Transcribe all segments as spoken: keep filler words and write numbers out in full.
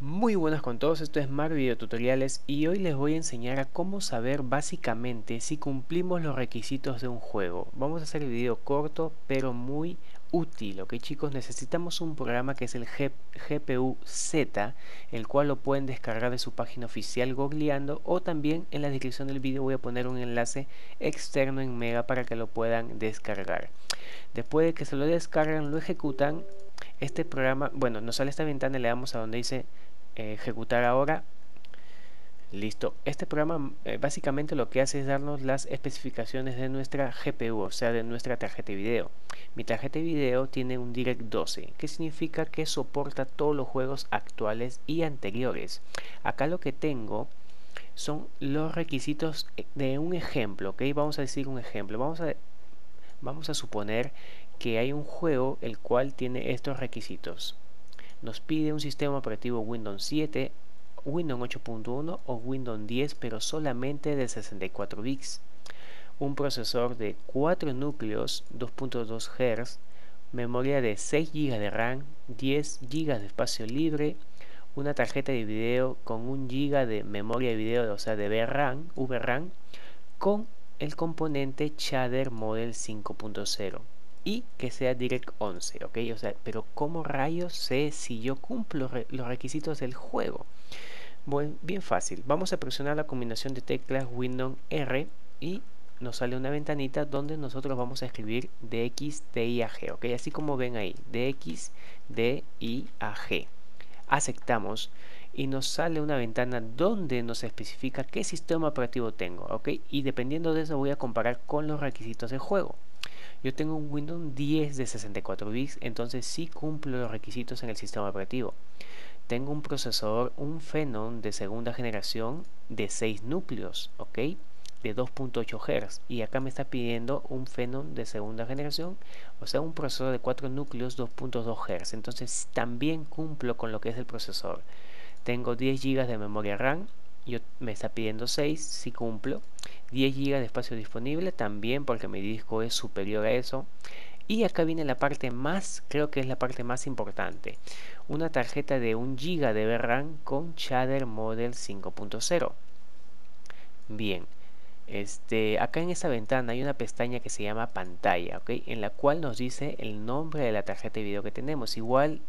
Muy buenas con todos, esto es Mario Video Tutoriales y hoy les voy a enseñar a cómo saber básicamente si cumplimos los requisitos de un juego. Vamos a hacer el video corto pero muy útil, ok chicos, necesitamos un programa que es el G P U Z, el cual lo pueden descargar de su página oficial googleando, o también en la descripción del video voy a poner un enlace externo en Mega para que lo puedan descargar. Después de que se lo descargan, lo ejecutan. Este programa, bueno, nos sale esta ventana, le damos a donde dice eh, ejecutar ahora. Listo. Este programa eh, básicamente lo que hace es darnos las especificaciones de nuestra G P U, o sea, de nuestra tarjeta de video. Mi tarjeta de video tiene un DirectX doce, que significa que soporta todos los juegos actuales y anteriores. Acá lo que tengo son los requisitos de un ejemplo, ¿ok? Vamos a decir un ejemplo. Vamos a, vamos a suponer que hay un juego el cual tiene estos requisitos. Nos pide un sistema operativo Windows siete, Windows ocho punto uno o Windows diez, pero solamente de sesenta y cuatro bits, un procesor de cuatro núcleos, dos punto dos gigahercios, memoria de seis gigas de RAM, diez gigas de espacio libre, una tarjeta de video con un giga de memoria de video, o sea de V RAM, V RAM con el componente Shader Model cinco punto cero y que sea DirectX once, ok, o sea, pero ¿cómo rayos sé si yo cumplo re los requisitos del juego? Bueno, bien fácil, vamos a presionar la combinación de teclas Windows R y nos sale una ventanita donde nosotros vamos a escribir D X D I A G, ok, así como ven ahí, D X D I A G, aceptamos y nos sale una ventana donde nos especifica qué sistema operativo tengo, ok, y dependiendo de eso voy a comparar con los requisitos del juego. Yo tengo un Windows diez de sesenta y cuatro bits, entonces sí cumplo los requisitos en el sistema operativo. Tengo un procesador, un Phenom de segunda generación de seis núcleos, ok, de dos punto ocho gigahercios. Y acá me está pidiendo un Phenom de segunda generación, o sea un procesador de cuatro núcleos, dos punto dos gigahercios. Entonces también cumplo con lo que es el procesador. Tengo diez gigas de memoria RAM. Yo, me está pidiendo seis, si cumplo. Diez gigas de espacio disponible también, porque mi disco es superior a eso. Y acá viene la parte más, creo que es la parte más importante, una tarjeta de un giga de V RAM con Shader Model cinco punto cero. Bien, este, acá en esta ventana hay una pestaña que se llama pantalla, ¿ok?, en la cual nos dice el nombre de la tarjeta de video que tenemos, igual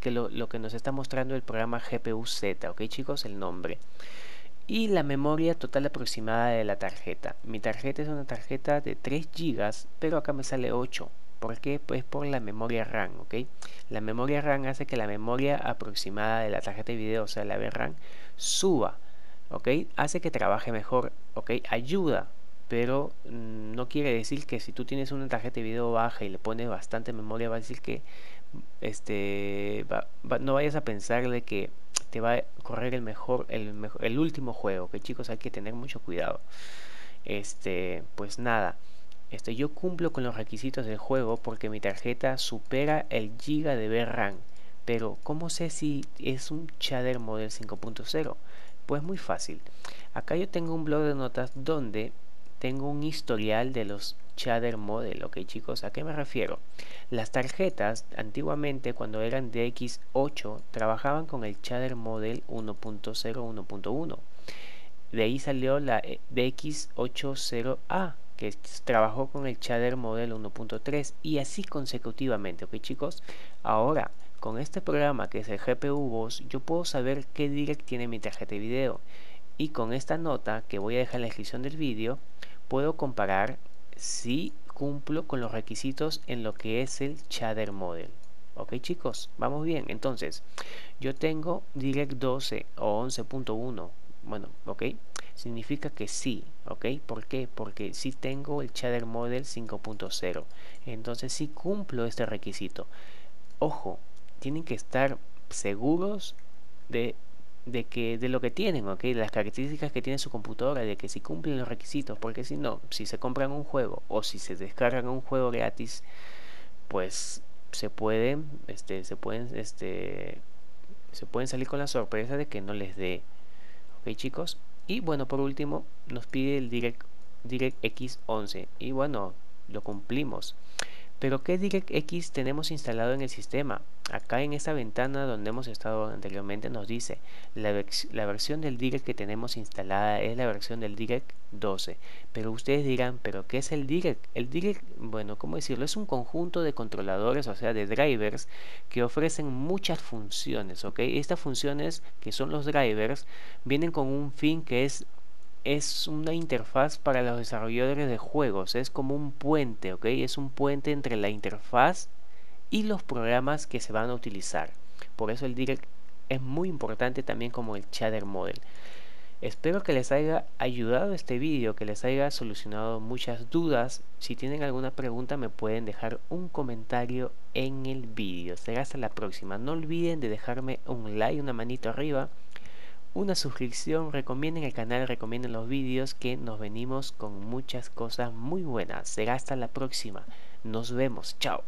que lo, lo que nos está mostrando el programa G P U Z, ok chicos, el nombre y la memoria total aproximada de la tarjeta. Mi tarjeta es una tarjeta de tres gigas, pero acá me sale ocho. ¿Por qué? Pues por la memoria RAM, ok. La memoria RAM hace que la memoria aproximada de la tarjeta de video, o sea la V RAM, suba, ok, hace que trabaje mejor, ok, ayuda. Pero mmm, no quiere decir que si tú tienes una tarjeta de video baja y le pones bastante memoria, va a decir que este va, va, no vayas a pensar de que te va a correr el mejor el, mejor, el último juego, que chicos, hay que tener mucho cuidado. Este, pues nada, este, yo cumplo con los requisitos del juego porque mi tarjeta supera el giga de V RAM, pero ¿cómo sé si es un Shader Model cinco punto cero? Pues muy fácil, acá yo tengo un blog de notas donde tengo un historial de los Shader Model, ok chicos, ¿a qué me refiero? Las tarjetas antiguamente cuando eran D X ocho trabajaban con el Shader Model uno punto cero, uno punto uno, de ahí salió la D X ochenta A que trabajó con el Shader Model uno punto tres y así consecutivamente, ok chicos. Ahora con este programa que es el G P U Boss yo puedo saber qué direct tiene mi tarjeta de video y con esta nota que voy a dejar en la descripción del vídeo puedo comparar si cumplo con los requisitos en lo que es el Shader Model, ok chicos, vamos bien. Entonces yo tengo DirectX doce o once punto uno, bueno, ok, significa que sí, ok, ¿por qué? Porque sí tengo el Shader Model cinco punto cero, entonces sí cumplo este requisito. Ojo, tienen que estar seguros de de que de lo que tienen, ok, de las características que tiene su computadora, de que si cumplen los requisitos, porque si no, si se compran un juego o si se descargan un juego gratis, pues se pueden este se pueden este se pueden salir con la sorpresa de que no les dé, ok chicos. Y bueno, por último nos pide el DirectX once y bueno, lo cumplimos, pero ¿qué DirectX tenemos instalado en el sistema? acá en esta ventana donde hemos estado anteriormente nos dice la, vers la versión del Direct que tenemos instalada es la versión del Direct doce, pero ustedes dirán, pero ¿qué es el Direct? El Direct, bueno, ¿cómo decirlo? Es un conjunto de controladores, o sea de drivers, que ofrecen muchas funciones, ¿ok? Estas funciones que son los drivers vienen con un fin que es es una interfaz para los desarrolladores de juegos, es como un puente, ¿ok? Es un puente entre la interfaz y los programas que se van a utilizar. Por eso el Direct es muy importante, también como el Shader Model. Espero que les haya ayudado este vídeo, que les haya solucionado muchas dudas. Si tienen alguna pregunta me pueden dejar un comentario en el vídeo. Será hasta la próxima. No olviden de dejarme un like, una manito arriba, una suscripción, recomienden el canal, recomienden los vídeos, que nos venimos con muchas cosas muy buenas. Será hasta la próxima. Nos vemos. Chao.